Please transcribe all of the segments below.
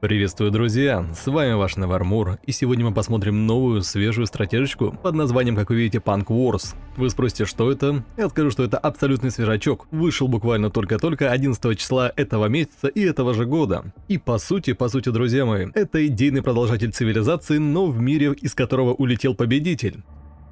Приветствую, друзья, с вами ваш Навармур, и сегодня мы посмотрим новую, свежую стратежечку под названием, как вы видите, Punk Wars. Вы спросите, что это? Я скажу, что это абсолютный свежачок, вышел буквально только-только 11 числа этого месяца и этого же года. И по сути, друзья мои, это идейный продолжатель цивилизации, но в мире, из которого улетел победитель.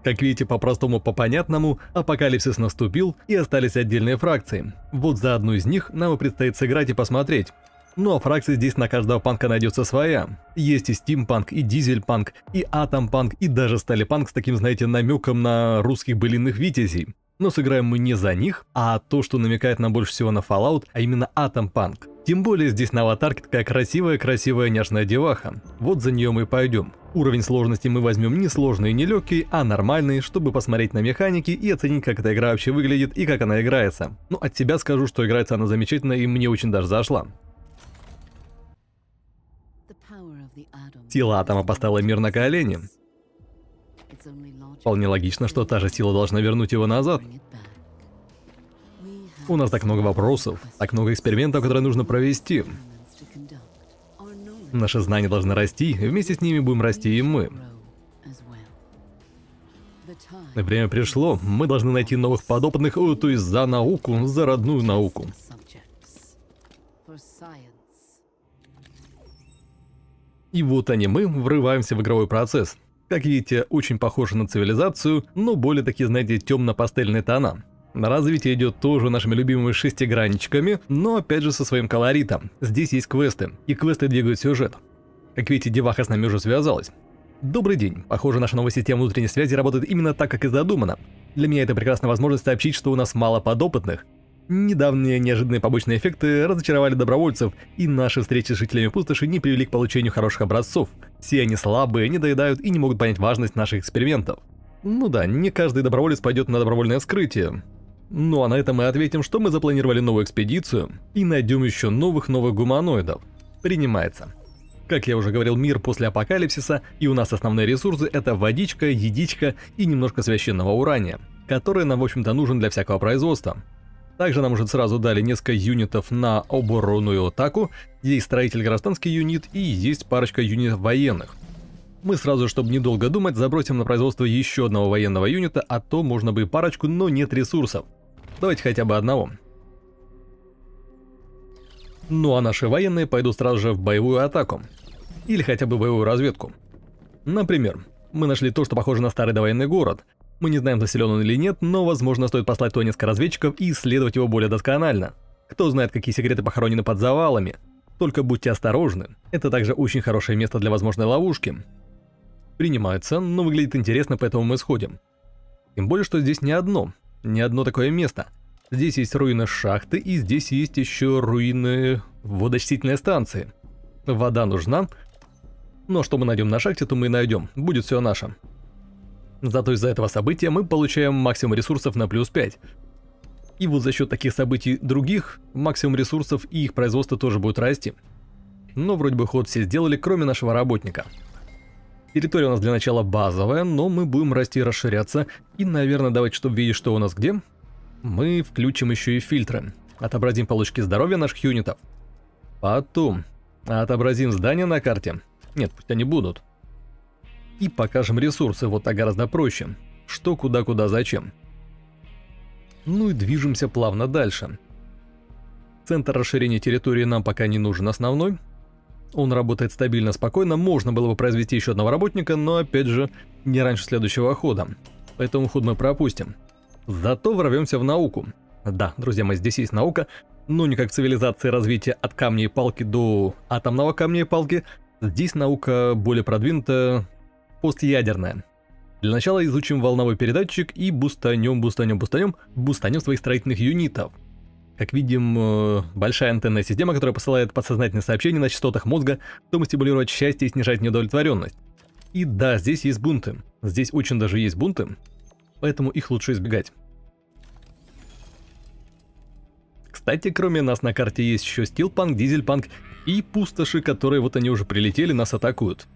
Как видите, по-простому, по-понятному, апокалипсис наступил и остались отдельные фракции. Вот за одну из них нам и предстоит сыграть и посмотреть. Ну а фракции здесь на каждого панка найдется своя. Есть и Стимпанк, и Дизельпанк, и Атомпанк, и даже Стилпанк с таким, знаете, намеком на русских былинных витязей. Но сыграем мы не за них, а то, что намекает нам больше всего на Fallout, а именно Атомпанк. Тем более здесь на аватарке такая красивая-красивая няшная деваха. Вот за нее мы и пойдем. Уровень сложности мы возьмем не сложный и не легкий, а нормальный, чтобы посмотреть на механики и оценить, как эта игра вообще выглядит и как она играется. Ну от себя скажу, что играется она замечательно и мне очень даже зашла. Сила атома поставила мир на колени. Вполне логично, что та же сила должна вернуть его назад. У нас так много вопросов, так много экспериментов, которые нужно провести. Наши знания должны расти, и вместе с ними будем расти и мы. Время пришло, мы должны найти новых подопытных, то есть за науку, за родную науку. И вот они мы, врываемся в игровой процесс. Как видите, очень похоже на цивилизацию, но более такие, знаете, темно-пастельные тона. Развитие идет тоже нашими любимыми шестигранничками, но опять же со своим колоритом. Здесь есть квесты, и квесты двигают сюжет. Как видите, деваха с нами уже связалась. Добрый день. Похоже, наша новая система внутренней связи работает именно так, как и задумано. Для меня это прекрасная возможность сообщить, что у нас мало подопытных. Недавние неожиданные побочные эффекты разочаровали добровольцев, и наши встречи с жителями пустоши не привели к получению хороших образцов. Все они слабые, недоедают и не могут понять важность наших экспериментов. Ну да, не каждый доброволец пойдет на добровольное скрытие. Ну а на этом мы ответим, что мы запланировали новую экспедицию и найдем еще новых гуманоидов. Принимается. Как я уже говорил, мир после апокалипсиса, и у нас основные ресурсы это водичка, едичка и немножко священного урания, который нам в общем-то нужен для всякого производства. Также нам уже сразу дали несколько юнитов на оборону и атаку, есть строитель гражданский юнит и есть парочка юнитов военных. Мы сразу, чтобы недолго думать, забросим на производство еще одного военного юнита, а то можно бы и парочку, но нет ресурсов. Давайте хотя бы одного. Ну а наши военные пойдут сразу же в боевую атаку. Или хотя бы боевую разведку. Например, мы нашли то, что похоже на старый довоенный город. Мы не знаем, заселен он или нет, но возможно стоит послать туда несколько разведчиков и исследовать его более досконально. Кто знает, какие секреты похоронены под завалами. Только будьте осторожны, это также очень хорошее место для возможной ловушки. Принимается, но выглядит интересно, поэтому мы сходим. Тем более, что здесь не одно такое место. Здесь есть руины шахты и здесь есть еще руины водоочистительной станции. Вода нужна, но что мы найдем на шахте, то мы и найдем, будет все наше. Зато из-за этого события мы получаем максимум ресурсов на плюс 5. И вот за счет таких событий других, максимум ресурсов и их производство тоже будет расти. Но вроде бы ход все сделали, кроме нашего работника. Территория у нас для начала базовая, но мы будем расти и расширяться. И, наверное, давайте, чтобы видеть, что у нас где, мы включим еще и фильтры. Отобразим получки здоровья наших юнитов. Потом отобразим здания на карте. Нет, пусть они будут. И покажем ресурсы, вот так гораздо проще. Что, куда, зачем. Ну и движемся плавно дальше. Центр расширения территории нам пока не нужен основной. Он работает стабильно, спокойно. Можно было бы произвести еще одного работника, но опять же, не раньше следующего хода. Поэтому ход мы пропустим. Зато ворвемся в науку. Да, друзья мои, здесь есть наука, но не как в цивилизации развития от камня и палки до атомного камня и палки. Здесь наука более продвинутая. Постядерная. Для начала изучим волновой передатчик и бустанем своих строительных юнитов. Как видим, большая антенная система, которая посылает подсознательные сообщения на частотах мозга, чтобы стимулировать счастье и снижать неудовлетворенность. И да, здесь есть бунты. Здесь очень даже есть бунты, поэтому их лучше избегать. Кстати, кроме нас на карте есть еще Стилпанк, Дизельпанк и пустоши, которые вот они уже прилетели, нас атакуют.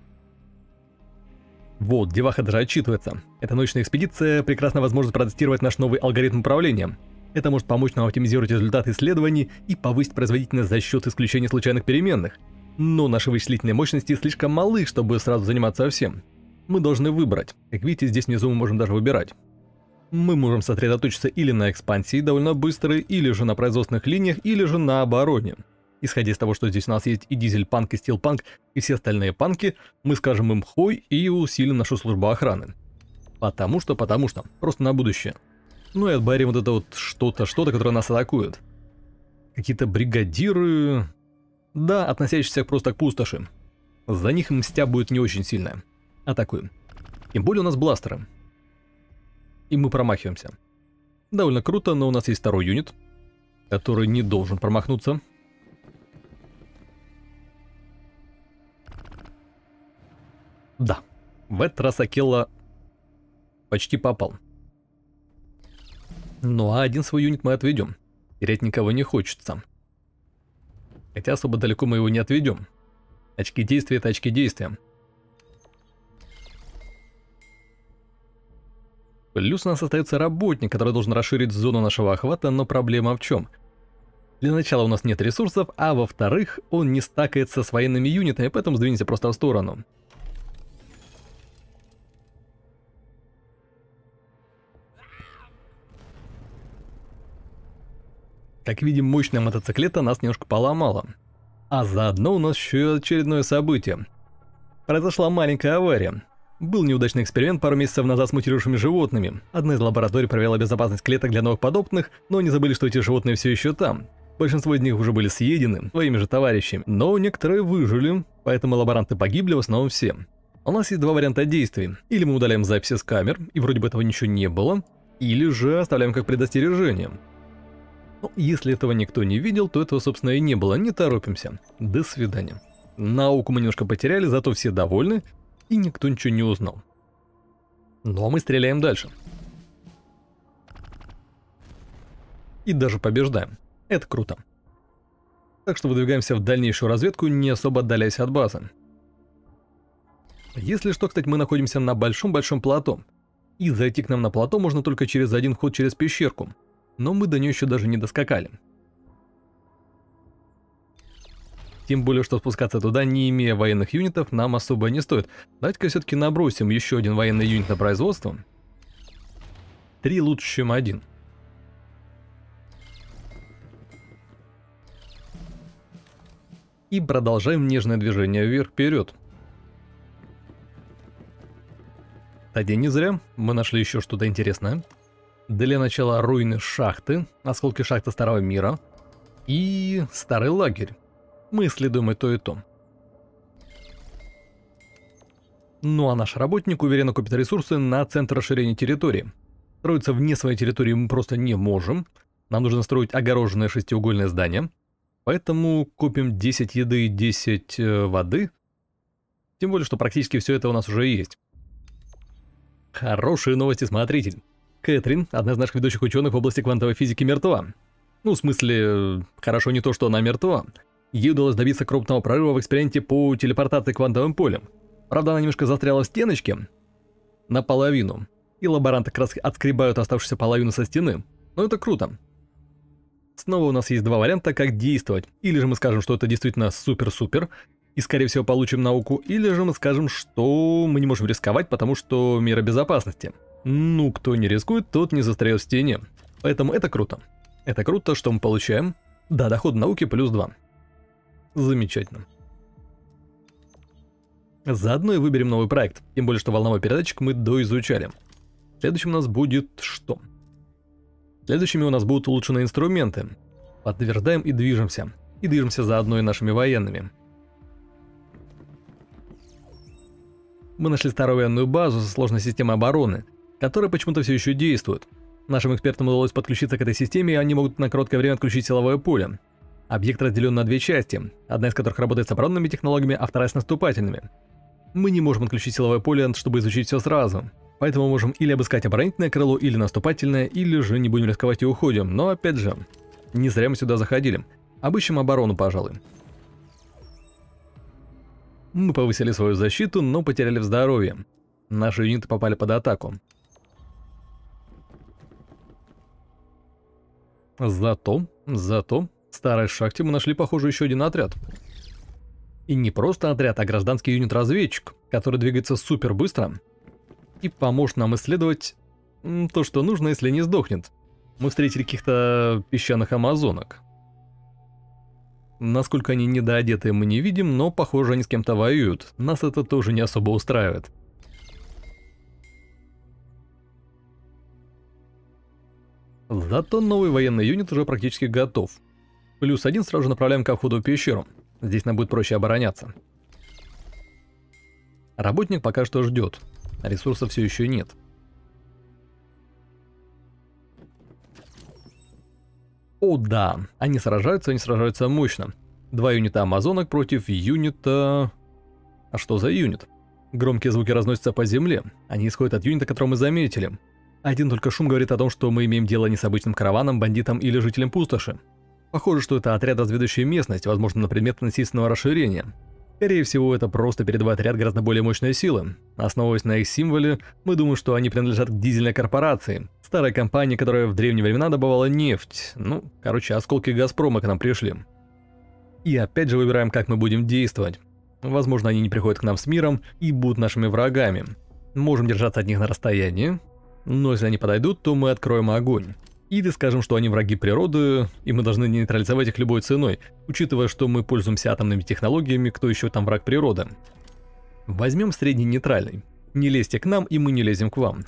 Вот, деваха даже отчитывается. Эта научная экспедиция прекрасная возможность протестировать наш новый алгоритм управления. Это может помочь нам оптимизировать результаты исследований и повысить производительность за счет исключения случайных переменных. но наши вычислительные мощности слишком малы, чтобы сразу заниматься всем. Мы должны выбрать. Как видите, здесь внизу мы можем даже выбирать. Мы можем сосредоточиться или на экспансии довольно быстрой, или же на производственных линиях, или же на обороне. Исходя из того, что здесь у нас есть и дизельпанк, и стилпанк, и все остальные панки, мы скажем им хой и усилим нашу службу охраны. Потому что, просто на будущее. Ну и отбарим вот это вот что-то, которое нас атакует. Какие-то бригадиры... Да, относящиеся просто к пустоши. За них мстя будет не очень сильная. Атакуем. Тем более у нас бластеры. И мы промахиваемся. Довольно круто, но у нас есть второй юнит, который не должен промахнуться. Да, в этот раз Акелла почти попал. Ну а один свой юнит мы отведем. Терять никого не хочется. Хотя особо далеко мы его не отведем. Очки действия — это очки действия. Плюс у нас остается работник, который должен расширить зону нашего охвата, но проблема в чем? Для начала у нас нет ресурсов, а во-вторых, он не стакается с военными юнитами, поэтому сдвинься просто в сторону. Как видим, мощная мотоциклета нас немножко поломала. А заодно у нас еще очередное событие. Произошла маленькая авария. Был неудачный эксперимент пару месяцев назад с мутирующими животными. Одна из лабораторий проверяла безопасность клеток для новых подопытных, но они забыли, что эти животные все еще там. Большинство из них уже были съедены своими же товарищами, но некоторые выжили, поэтому лаборанты погибли в основном все. У нас есть два варианта действий. Или мы удаляем записи с камер, и вроде бы этого ничего не было, или же оставляем как предостережение. Но если этого никто не видел, то этого, собственно, и не было. Не торопимся. До свидания. Науку мы немножко потеряли, зато все довольны, и никто ничего не узнал. Ну а мы стреляем дальше. И даже побеждаем. Это круто. Так что выдвигаемся в дальнейшую разведку, не особо отдаляясь от базы. Если что, кстати, мы находимся на большом-большом плато. И зайти к нам на плато можно только через один ход через пещерку. Но мы до нее еще даже не доскакали. Тем более, что спускаться туда, не имея военных юнитов, нам особо не стоит. Давайте-ка все-таки набросим еще один военный юнит на производство. 3 лучше, чем 1. И продолжаем нежное движение вверх-вперед. Кстати, не зря. Мы нашли еще что-то интересное. Для начала руины шахты, осколки шахты Старого Мира и старый лагерь. Мы исследуем и то, и то. Ну а наш работник уверенно купит ресурсы на центр расширения территории. Строиться вне своей территории мы просто не можем. Нам нужно строить огороженное шестиугольное здание. Поэтому купим 10 еды и 10 воды. Тем более, что практически все это у нас уже есть. Хорошие новости, смотритель. Кэтрин, одна из наших ведущих ученых в области квантовой физики, мертва. Ну, в смысле, хорошо не то, что она мертва. Ей удалось добиться крупного прорыва в эксперименте по телепортации квантовым полем. Правда, она немножко застряла в стеночке. Наполовину. И лаборанты как раз отскребают оставшуюся половину со стены. Но это круто. Снова у нас есть два варианта, как действовать. Или же мы скажем, что это действительно супер-супер, и, скорее всего, получим науку. Или же мы скажем, что мы не можем рисковать, потому что меры безопасности. Ну, кто не рискует, тот не застрял в стене. Поэтому это круто. Это круто, что мы получаем. Да, доход науки плюс 2. Замечательно. Заодно и выберем новый проект. Тем более, что волновой передатчик мы доизучали. Следующим у нас будет что? Следующими у нас будут улучшенные инструменты. Подтверждаем и движемся. И движемся заодно и нашими военными. Мы нашли старую военную базу со сложной системой обороны, которая почему-то все еще действует. Нашим экспертам удалось подключиться к этой системе, и они могут на короткое время отключить силовое поле. Объект разделен на две части, одна из которых работает с оборонными технологиями, а вторая с наступательными. Мы не можем отключить силовое поле, чтобы изучить все сразу. Поэтому можем или обыскать оборонительное крыло, или наступательное, или же не будем рисковать и уходим. Но опять же, не зря мы сюда заходили. Обыщем оборону, пожалуй. Мы повысили свою защиту, но потеряли в здоровье. Наши юниты попали под атаку. Зато в старой шахте мы нашли, похоже, еще один отряд. И не просто отряд, а гражданский юнит-разведчик, который двигается супер быстро и поможет нам исследовать то, что нужно, если не сдохнет. Мы встретили каких-то песчаных амазонок. Насколько они недоодеты, мы не видим, но, похоже, они с кем-то воюют. Нас это тоже не особо устраивает. Зато новый военный юнит уже практически готов. +1 сразу же направляем ко входу в пещеру. Здесь нам будет проще обороняться. Работник пока что ждет. Ресурсов все еще нет. О да, они сражаются мощно. 2 юнита амазонок против юнита... А что за юнит? Громкие звуки разносятся по земле. Они исходят от юнита, которого мы заметили. Один только шум говорит о том, что мы имеем дело не с обычным караваном, бандитом или жителем пустоши. Похоже, что это отряд, разведывающий местность, возможно, на предмет насильственного расширения. Скорее всего, это просто передовой отряд гораздо более мощной силы. Основываясь на их символе, мы думаем, что они принадлежат к дизельной корпорации, старой компании, которая в древние времена добывала нефть. Ну, короче, осколки Газпрома к нам пришли. И опять же выбираем, как мы будем действовать. Возможно, они не приходят к нам с миром и будут нашими врагами. Можем держаться от них на расстоянии, но если они подойдут, то мы откроем огонь. Или скажем, что они враги природы, и мы должны нейтрализовать их любой ценой, учитывая, что мы пользуемся атомными технологиями, кто еще там враг природы. Возьмем средний нейтральный. Не лезьте к нам, и мы не лезем к вам.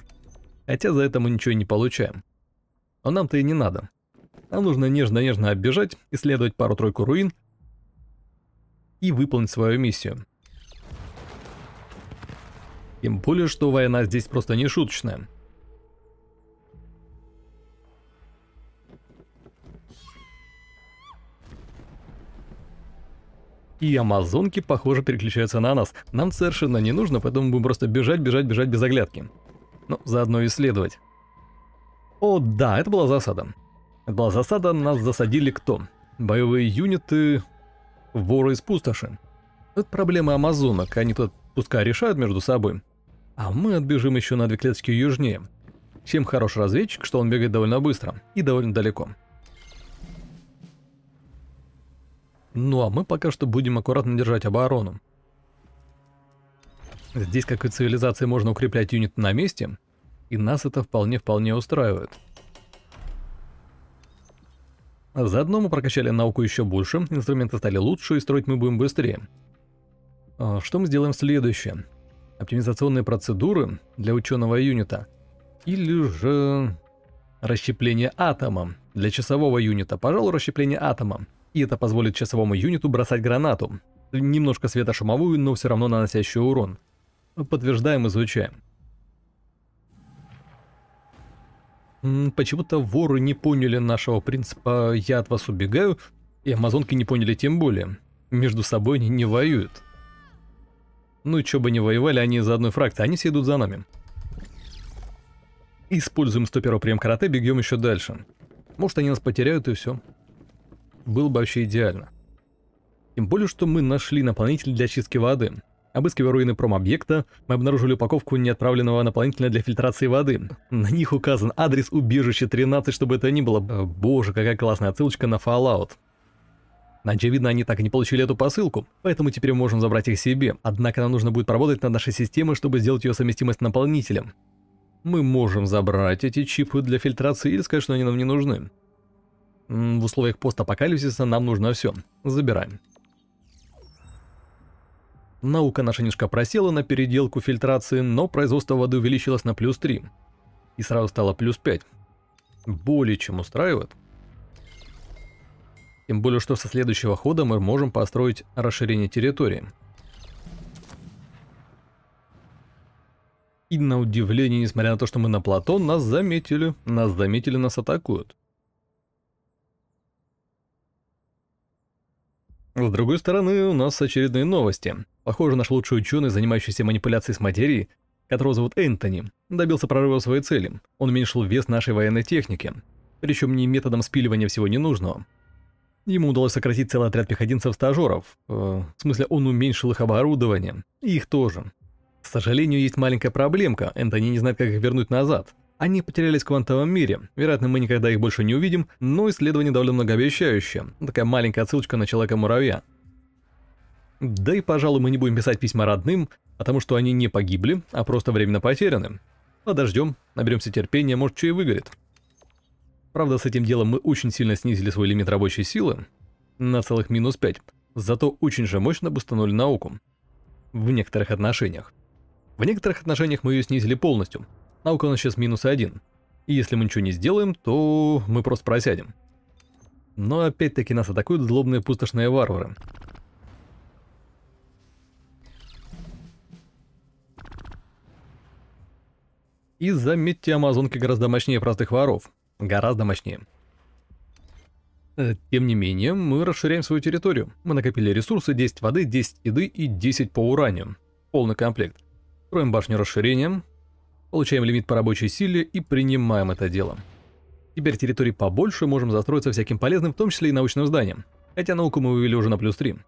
Хотя за это мы ничего и не получаем. Но нам-то и не надо. Нам нужно нежно-нежно оббежать, исследовать пару-тройку руин и выполнить свою миссию. Тем более, что война здесь просто не шуточная. И амазонки, похоже, переключаются на нас. Нам совершенно не нужно, поэтому будем просто бежать без оглядки. Ну, заодно исследовать. О, да, это была засада. Это была засада, нас засадили кто? Боевые юниты... Воры из пустоши. Это проблема амазонок, они тут пускай решают между собой. А мы отбежим еще на 2 клеточки южнее. Чем хорош разведчик, что он бегает довольно быстро и довольно далеко. Ну а мы пока что будем аккуратно держать оборону. Здесь, как и в цивилизации, можно укреплять юнит на месте, и нас это вполне устраивает. Заодно мы прокачали науку еще больше, инструменты стали лучше, и строить мы будем быстрее. Что мы сделаем следующее? Оптимизационные процедуры для ученого юнита, или же расщепление атома для часового юнита. Пожалуй, расщепление атома. И это позволит часовому юниту бросать гранату. Немножко светошумовую, но все равно наносящую урон. Подтверждаем, изучаем. Почему-то воры не поняли нашего принципа «я от вас убегаю», и амазонки не поняли тем более. Между собой они не воюют. Ну и чё бы не воевали, они из одной фракции, они все идут за нами. Используем 101 прием карате, бегем еще дальше. Может, они нас потеряют, и все. Было бы вообще идеально. Тем более, что мы нашли наполнитель для чистки воды. Обыскивая руины промобъекта, мы обнаружили упаковку неотправленного наполнителя для фильтрации воды. На них указан адрес Убежище 13, чтобы это ни было. Боже, какая классная отсылочка на Fallout. Очевидно, они так и не получили эту посылку, поэтому теперь можем забрать их себе. Однако нам нужно будет поработать над нашей системой, чтобы сделать ее совместимость с наполнителем. Мы можем забрать эти чипы для фильтрации или сказать, что они нам не нужны. В условиях постапокалипсиса нам нужно все. Забираем. Наука наша немножко просела на переделку фильтрации, но производство воды увеличилось на +3. И сразу стало +5. Более чем устраивает. Тем более, что со следующего хода мы можем построить расширение территории. И на удивление, несмотря на то, что мы на плато, нас заметили. Нас заметили, нас атакуют. С другой стороны, у нас очередные новости. Похоже, наш лучший ученый, занимающийся манипуляцией с материей, которого зовут Энтони, добился прорыва своей цели. Он уменьшил вес нашей военной техники, причем не методом спиливания всего ненужного. Ему удалось сократить целый отряд пехотинцев-стажеров. В смысле, он уменьшил их оборудование. И их тоже. К сожалению, есть маленькая проблемка. Энтони не знает, как их вернуть назад. Они потерялись в квантовом мире. Вероятно, мы никогда их больше не увидим, но исследование довольно многообещающее. Такая маленькая отсылочка на Человека-муравья. Да и, пожалуй, мы не будем писать письма родным, потому что они не погибли, а просто временно потеряны. Подождем, наберемся терпения, может, что и выгорит. Правда, с этим делом мы очень сильно снизили свой лимит рабочей силы на целых -5, зато очень же мощно обустановили науку. В некоторых отношениях. В некоторых отношениях мы ее снизили полностью. Наука у нас сейчас -1. И если мы ничего не сделаем, то мы просто просядем. Но опять-таки нас атакуют злобные пустошные варвары. И заметьте, амазонки гораздо мощнее простых воров. Гораздо мощнее. Тем не менее, мы расширяем свою территорию. Мы накопили ресурсы, 10 воды, 10 еды и 10 по уранию. Полный комплект. Строим башню расширения, получаем лимит по рабочей силе и принимаем это дело. Теперь территорий побольше, можем застроиться всяким полезным, в том числе и научным зданием. Хотя науку мы вывели уже на +3.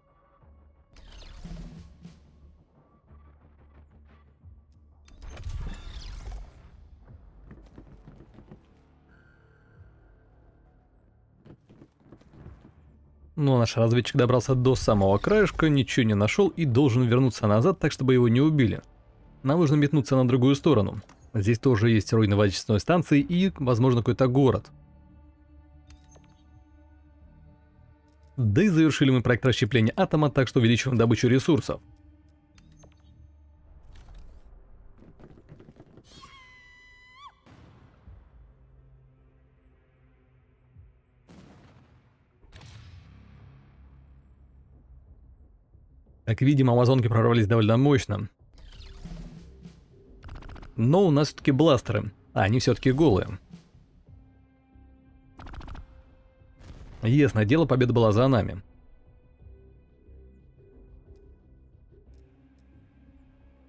Но наш разведчик добрался до самого краешка, ничего не нашел и должен вернуться назад, так чтобы его не убили. Нам нужно метнуться на другую сторону. Здесь тоже есть руины водочистой станции и, возможно, какой-то город. Да и завершили мы проект расщепления атома, так что увеличиваем добычу ресурсов. Как видим, амазонки прорвались довольно мощно. Но у нас все-таки бластеры, а они все-таки голые. Ясное дело, победа была за нами.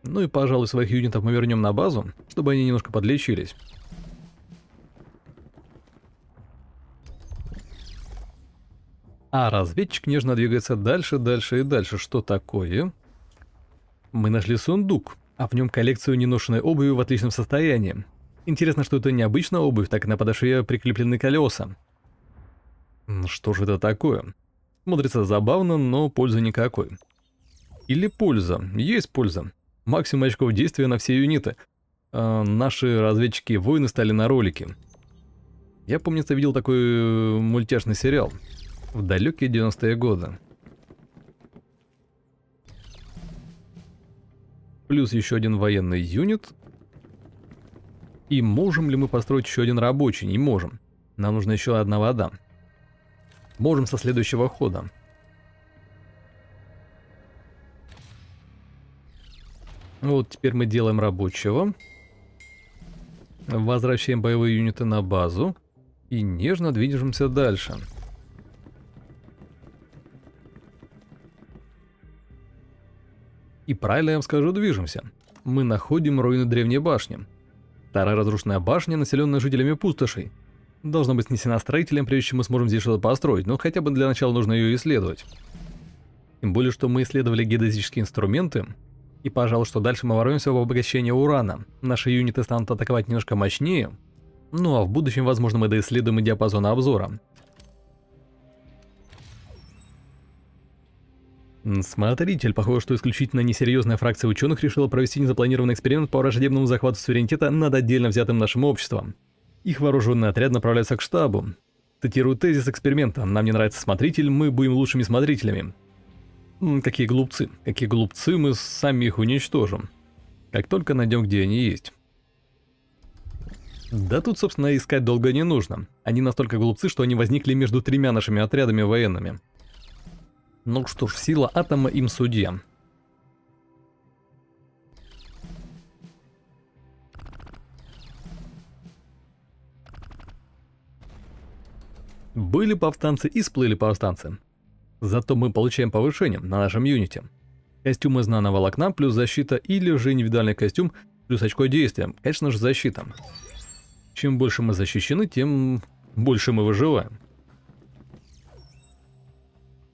Ну и, пожалуй, своих юнитов мы вернем на базу, чтобы они немножко подлечились. А разведчик нежно двигается дальше, дальше и дальше. Что такое? Мы нашли сундук, а в нем коллекцию неношенной обуви в отличном состоянии. Интересно, что это не обычная обувь, так и на подошве прикреплены колеса. Что же это такое? Смотрится забавно, но пользы никакой. Или польза. Есть польза. Максимум очков действия на все юниты. Наши разведчики и воины стали на ролики. Я, помнится, видел такой мультяшный сериал в далекие 90-е годы. Плюс еще один военный юнит. И можем ли мы построить еще один рабочий? Не можем. Нам нужна еще одна вода. Можем со следующего хода. Вот теперь мы делаем рабочего. Возвращаем боевые юниты на базу. И нежно движемся дальше. И правильно я вам скажу, движемся. Мы находим руины древней башни. Вторая разрушенная башня, населенная жителями пустошей. Должна быть снесена строителем, прежде чем мы сможем здесь что-то построить, но хотя бы для начала нужно ее исследовать. Тем более, что мы исследовали геодезические инструменты, и, пожалуй, что дальше мы ворвемся в обогащение урана. Наши юниты станут атаковать немножко мощнее, ну а в будущем, возможно, мы доисследуем и диапазон обзора. Смотритель, похоже, что исключительно несерьезная фракция ученых решила провести незапланированный эксперимент по враждебному захвату суверенитета над отдельно взятым нашим обществом. Их вооруженный отряд направляется к штабу. Цитирую тезис эксперимента: «Нам не нравится смотритель, мы будем лучшими смотрителями». Какие глупцы. Какие глупцы, мы сами их уничтожим. Как только найдем, где они есть. Да тут, собственно, искать долго не нужно. Они настолько глупцы, что они возникли между тремя нашими отрядами военными. Ну что ж, сила атома им судья. Были повстанцы и сплыли повстанцы. Зато мы получаем повышение на нашем юните. Костюм из нановолокна плюс защита или же индивидуальный костюм плюс очко действия. Конечно же, защита. Чем больше мы защищены, тем больше мы выживаем.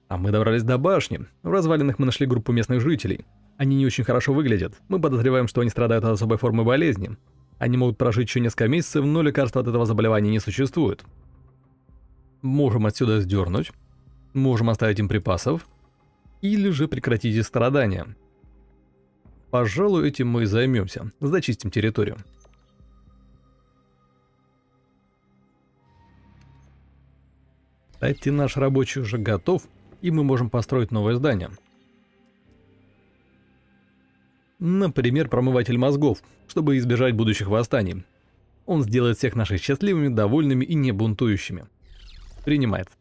А мы добрались до башни. В развалинах мы нашли группу местных жителей. Они не очень хорошо выглядят. Мы подозреваем, что они страдают от особой формы болезни. Они могут прожить еще несколько месяцев, но лекарства от этого заболевания не существует. Можем отсюда сдернуть. Можем оставить им припасов. или же прекратите страдания. Пожалуй, этим мы и займемся. Зачистим территорию. Кстати, наш рабочий уже готов, и мы можем построить новое здание. Например, промыватель мозгов, чтобы избежать будущих восстаний. Он сделает всех наших счастливыми, довольными и не бунтующими. Принимается.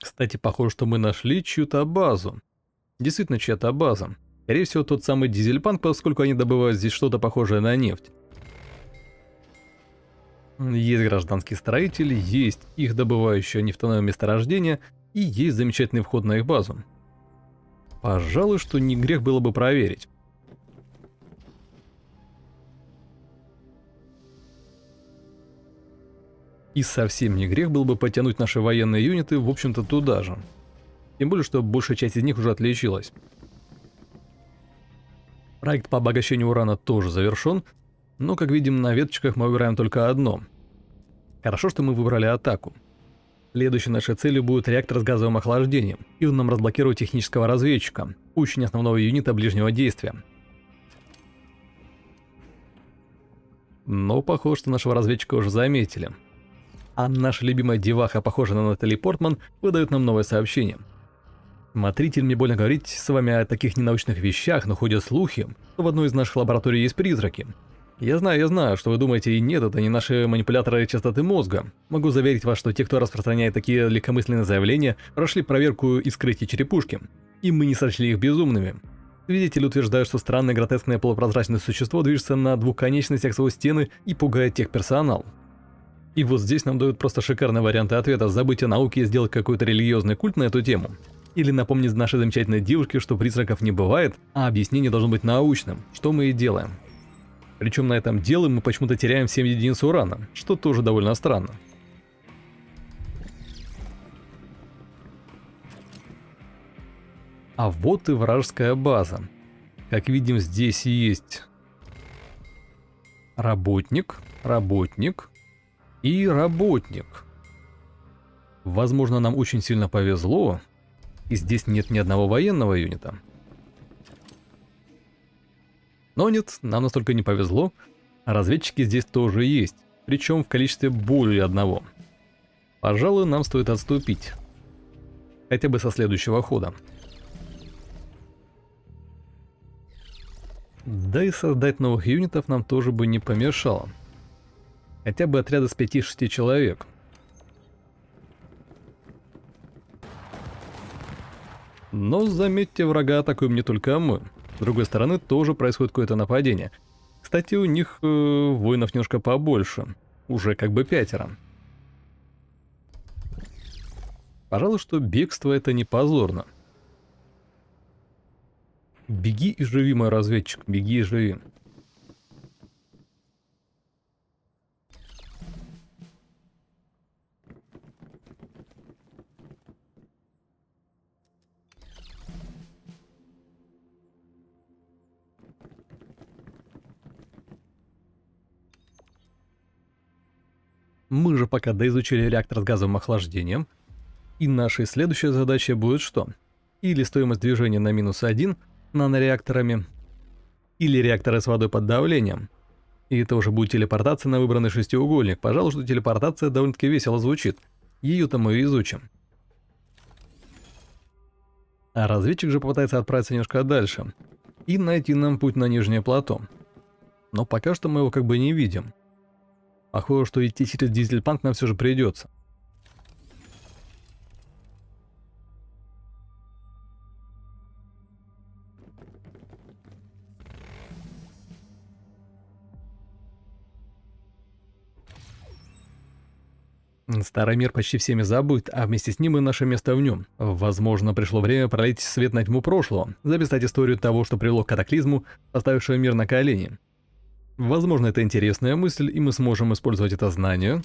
Кстати, похоже, что мы нашли чью-то базу. Действительно, чья-то база. Скорее всего, тот самый Дизельпанк, поскольку они добывают здесь что-то похожее на нефть. Есть гражданские строители, есть их добывающее нефтяное месторождение, и есть замечательный вход на их базу. Пожалуй, что не грех было бы проверить. И совсем не грех было бы потянуть наши военные юниты, в общем-то, туда же. Тем более, что большая часть из них уже отличилась. Проект по обогащению урана тоже завершен, но, как видим, на веточках мы выбираем только одно. Хорошо, что мы выбрали атаку. Следующей нашей целью будет реактор с газовым охлаждением, и он нам разблокирует технического разведчика, очень основного юнита ближнего действия. Но похоже, что нашего разведчика уже заметили. А наша любимая деваха, похожая на Натали Портман, выдает нам новое сообщение. Смотрите, мне больно говорить с вами о таких ненаучных вещах, но ходят слухи, что в одной из наших лабораторий есть призраки. Я знаю, что вы думаете, и нет, это не наши манипуляторы частоты мозга. Могу заверить вас, что те, кто распространяет такие легкомысленные заявления, прошли проверку и вскрытие черепушки, и мы не сочли их безумными. Свидетели утверждают, что странное гротескное полупрозрачное существо движется на двух конечностях сквозь стены и пугает техперсонал. И вот здесь нам дают просто шикарные варианты ответа: забыть о науке и сделать какой-то религиозный культ на эту тему. Или напомнить нашей замечательной девушке, что призраков не бывает, а объяснение должно быть научным, что мы и делаем. Причем на этом деле мы почему-то теряем 7 единиц урана, что тоже довольно странно. А вот и вражеская база. Как видим, здесь есть работник, работник и работник. Возможно, нам очень сильно повезло, и здесь нет ни одного военного юнита. Но нет, нам настолько не повезло. Разведчики здесь тоже есть, причем в количестве более одного. Пожалуй, нам стоит отступить. Хотя бы со следующего хода. Да и создать новых юнитов нам тоже бы не помешало. Хотя бы отряда с 5-6 человек. Но заметьте, врага атакуем не только мы. С другой стороны, тоже происходит какое-то нападение. Кстати, у них воинов немножко побольше. Уже как бы 5. Пожалуй, что бегство — это не позорно. Беги и живи, мой разведчик, беги и живи. Мы же пока доизучили реактор с газовым охлаждением, и наша следующая задача будет что? Или стоимость движения на -1 нанореакторами, или реакторы с водой под давлением. И это уже будет телепортация на выбранный шестиугольник. Пожалуй, что телепортация довольно-таки весело звучит. Ее-то мы и изучим. А разведчик же попытается отправиться немножко дальше и найти нам путь на нижнее плато. Но пока что мы его как бы не видим. Похоже, что идти через Дизельпанк нам все же придется. Старый мир почти всеми забыт, а вместе с ним и наше место в нем. Возможно, пришло время пролить свет на тьму прошлого, записать историю того, что привело к катаклизму, поставившего мир на колени. Возможно, это интересная мысль, и мы сможем использовать это знание.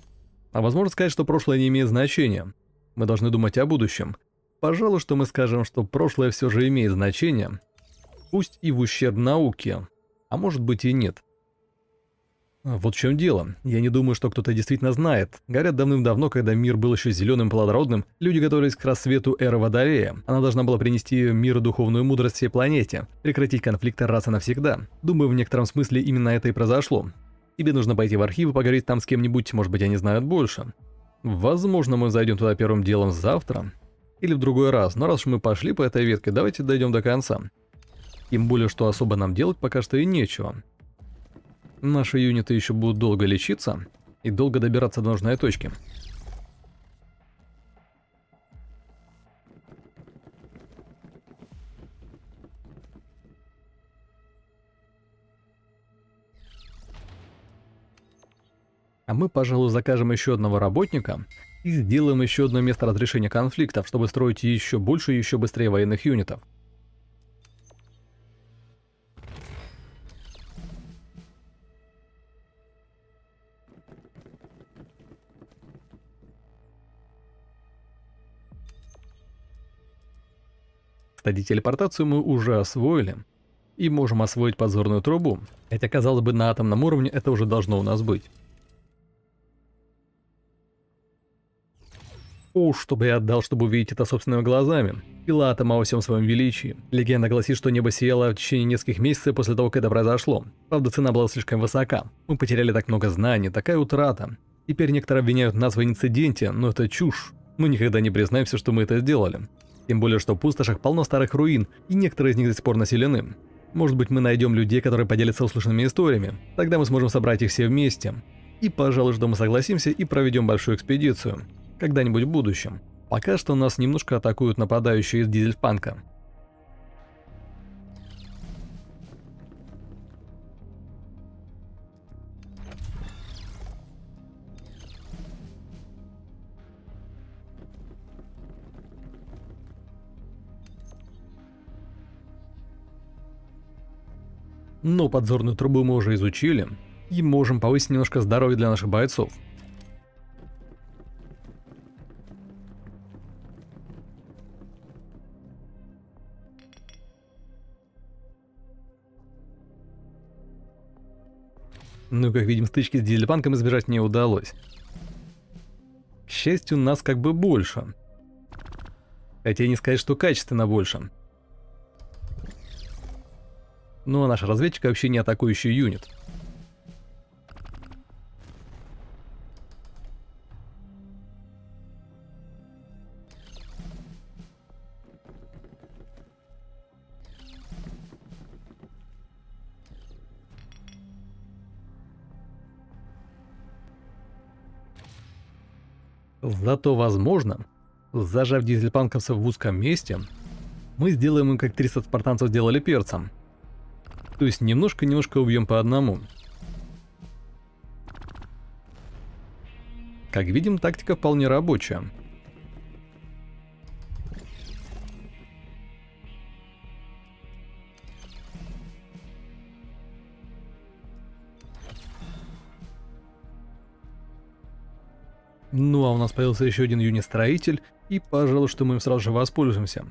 А возможно сказать, что прошлое не имеет значения. Мы должны думать о будущем. Пожалуй, что мы скажем, что прошлое все же имеет значение. Пусть и в ущерб науке. А может быть и нет. Вот в чем дело. Я не думаю, что кто-то действительно знает. Говорят, давным-давно, когда мир был еще зеленым и плодородным, люди готовились к рассвету эры Водолея. Она должна была принести мир и духовную мудрость всей планете, прекратить конфликты раз и навсегда. Думаю, в некотором смысле именно это и произошло. Тебе нужно пойти в архив и поговорить там с кем-нибудь, может быть, они знают больше. Возможно, мы зайдем туда первым делом завтра. Или в другой раз, но раз уж мы пошли по этой ветке, давайте дойдем до конца. Тем более, что особо нам делать пока что и нечего. Наши юниты еще будут долго лечиться и долго добираться до нужной точки. А мы, пожалуй, закажем еще одного работника и сделаем еще одно место разрешения конфликтов, чтобы строить еще больше и еще быстрее военных юнитов. Кстати, телепортацию мы уже освоили и можем освоить подзорную трубу, хотя, казалось бы, на атомном уровне это уже должно у нас быть. Чтобы я отдал, чтобы увидеть это собственными глазами. Пила атома во всем своем величии. Легенда гласит, что небо сияло в течение нескольких месяцев после того, как это произошло. Правда, цена была слишком высока. Мы потеряли так много знаний, такая утрата. Теперь некоторые обвиняют нас в инциденте, но это чушь. Мы никогда не признаемся, что мы это сделали. Тем более, что в пустошах полно старых руин, и некоторые из них до сих пор населены. Может быть, мы найдем людей, которые поделятся услышанными историями. Тогда мы сможем собрать их все вместе. И, пожалуй, что мы согласимся и проведем большую экспедицию. Когда-нибудь в будущем. Пока что нас немножко атакуют нападающие из Дизельпанка. Но подзорную трубу мы уже изучили и можем повысить немножко здоровье для наших бойцов. Ну, как видим, стычки с Дизельпанком избежать не удалось. К счастью, нас как бы больше. Хотя и не сказать, что качественно больше. Ну, а наш разведчик вообще не атакующий юнит. Зато, возможно, зажав дизельпанковцев в узком месте, мы сделаем им, как 300 спартанцев сделали перцем. То есть немножко-немножко убьем по одному. Как видим, тактика вполне рабочая. Ну а у нас появился еще один юнит-строитель, и, пожалуй, что мы им сразу же воспользуемся.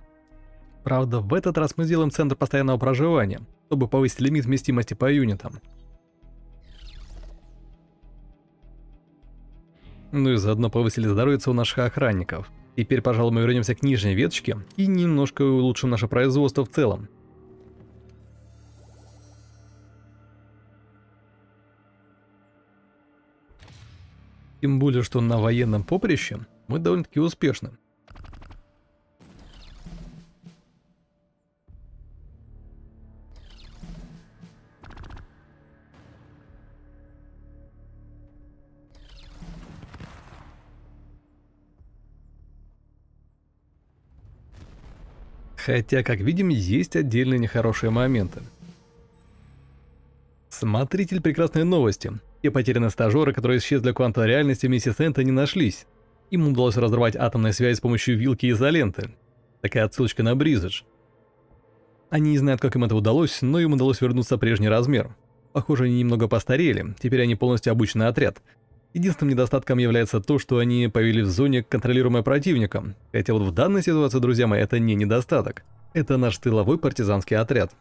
Правда, в этот раз мы сделаем центр постоянного проживания, чтобы повысить лимит вместимости по юнитам. Ну и заодно повысили здоровье у наших охранников. Теперь, пожалуй, мы вернемся к нижней веточке и немножко улучшим наше производство в целом. Тем более, что на военном поприще мы довольно-таки успешны. Хотя, как видим, есть отдельные нехорошие моменты. Смотритель прекрасной новости. Те потерянные стажеры, которые исчезли в квантовой реальности вместе с Энтони, нашлись. Им удалось разорвать атомные связи с помощью вилки и изоленты. Такая отсылочка на Бризедж. Они не знают, как им это удалось, но им удалось вернуться в прежний размер. Похоже, они немного постарели, теперь они полностью обученный отряд. Единственным недостатком является то, что они повели в зоне, контролируемой противником. Хотя вот в данной ситуации, друзья мои, это не недостаток. Это наш тыловой партизанский отряд.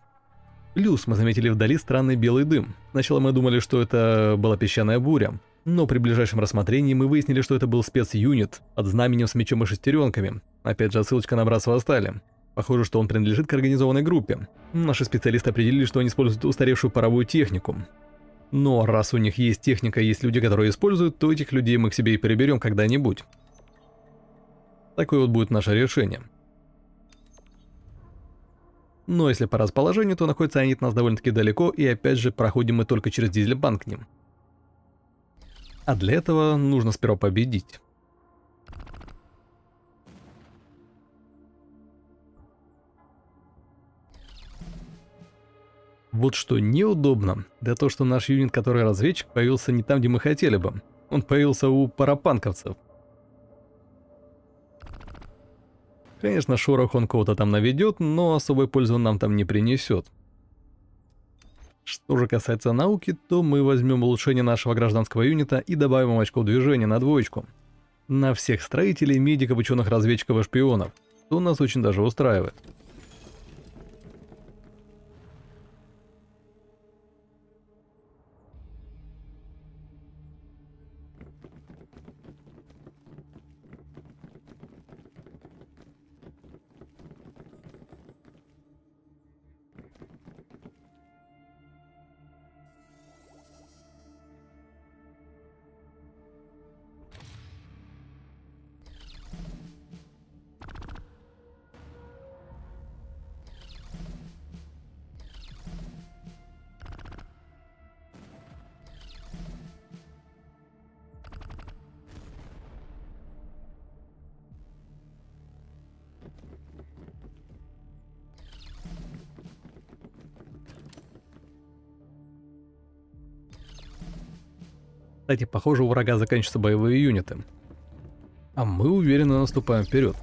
Плюс мы заметили вдали странный белый дым. Сначала мы думали, что это была песчаная буря, но при ближайшем рассмотрении мы выяснили, что это был спецюнит под знаменем с мечом и шестеренками. Опять же, отсылочка на братство стали. Похоже, что он принадлежит к организованной группе. Наши специалисты определили, что они используют устаревшую паровую технику. Но раз у них есть техника и есть люди, которые используют, то этих людей мы к себе и переберем когда-нибудь. Такое вот будет наше решение. Но если по расположению, то находится они от нас довольно-таки далеко, и опять же проходим мы только через Дизельпанк к ним. А для этого нужно сперва победить. Вот что неудобно, да то, что наш юнит, который разведчик, появился не там, где мы хотели бы. Он появился у парапанковцев. Конечно, шорох он кого-то там наведет, но особой пользы он нам там не принесет. Что же касается науки, то мы возьмем улучшение нашего гражданского юнита и добавим ему очков движения на 2. На всех строителей, медиков, ученых, разведчиков и шпионов. Что нас очень даже устраивает. Кстати, похоже, у врага заканчиваются боевые юниты. А мы уверенно наступаем вперед.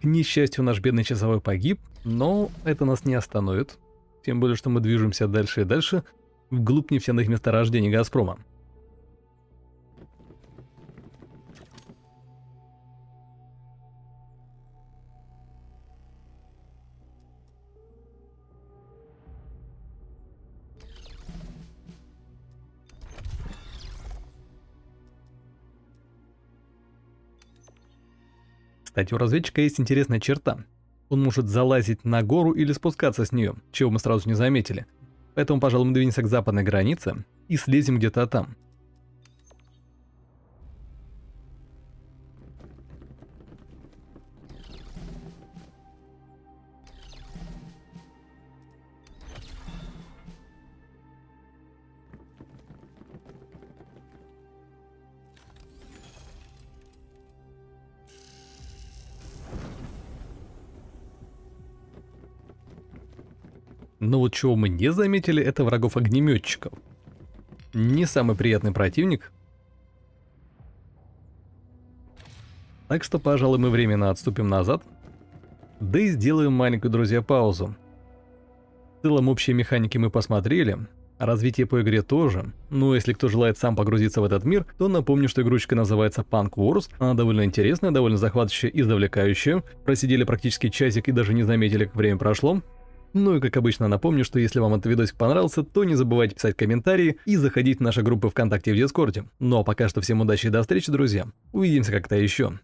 К несчастью, наш бедный часовой погиб, но это нас не остановит. Тем более, что мы движемся дальше и дальше, вглубь нефтяных месторождений Газпрома. Кстати, у разведчика есть интересная черта. Он может залазить на гору или спускаться с нее, чего мы сразу не заметили. Поэтому, пожалуй, мы двинемся к западной границе и слезем где-то там. Но вот чего мы не заметили, это врагов-огнеметчиков. Не самый приятный противник. Так что, пожалуй, мы временно отступим назад. Да и сделаем маленькую, друзья, паузу. В целом, общие механики мы посмотрели. Развитие по игре тоже. Но если кто желает сам погрузиться в этот мир, то напомню, что игрушечка называется Punk Wars. Она довольно интересная, довольно захватывающая и завлекающая. Просидели практически часик и даже не заметили, как время прошло. Ну и как обычно напомню, что если вам этот видосик понравился, то не забывайте писать комментарии и заходить в наши группы ВКонтакте и в Дискорде. Ну а пока что всем удачи и до встречи, друзья. Увидимся как-то еще.